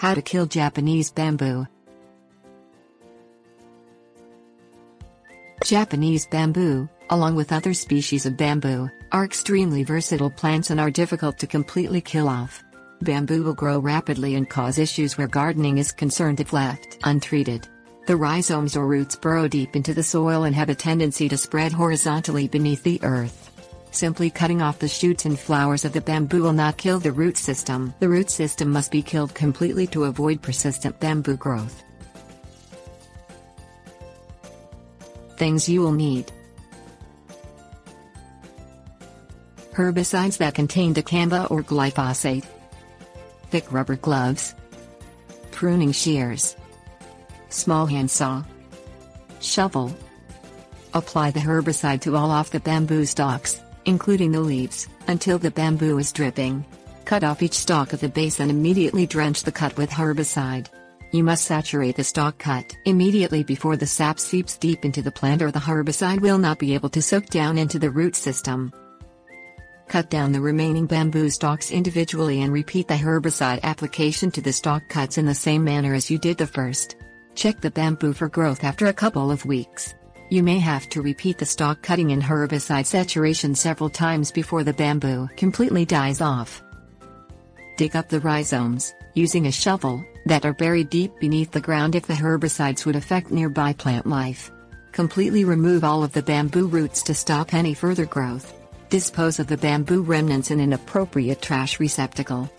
How to kill Japanese bamboo. Japanese bamboo, along with other species of bamboo, are extremely versatile plants and are difficult to completely kill off. Bamboo will grow rapidly and cause issues where gardening is concerned if left untreated. The rhizomes or roots burrow deep into the soil and have a tendency to spread horizontally beneath the earth. Simply cutting off the shoots and flowers of the bamboo will not kill the root system. The root system must be killed completely to avoid persistent bamboo growth. Things you will need: herbicides that contain dicamba or glyphosate, thick rubber gloves, pruning shears, small handsaw, shovel. Apply the herbicide to all off the bamboo stalks, including the leaves, until the bamboo is dripping. Cut off each stalk at the base and immediately drench the cut with herbicide. You must saturate the stalk cut immediately before the sap seeps deep into the plant, or the herbicide will not be able to soak down into the root system. Cut down the remaining bamboo stalks individually and repeat the herbicide application to the stalk cuts in the same manner as you did the first. Check the bamboo for growth after a couple of weeks. You may have to repeat the stalk cutting and herbicide saturation several times before the bamboo completely dies off. Dig up the rhizomes, using a shovel, that are buried deep beneath the ground if the herbicides would affect nearby plant life. Completely remove all of the bamboo roots to stop any further growth. Dispose of the bamboo remnants in an appropriate trash receptacle.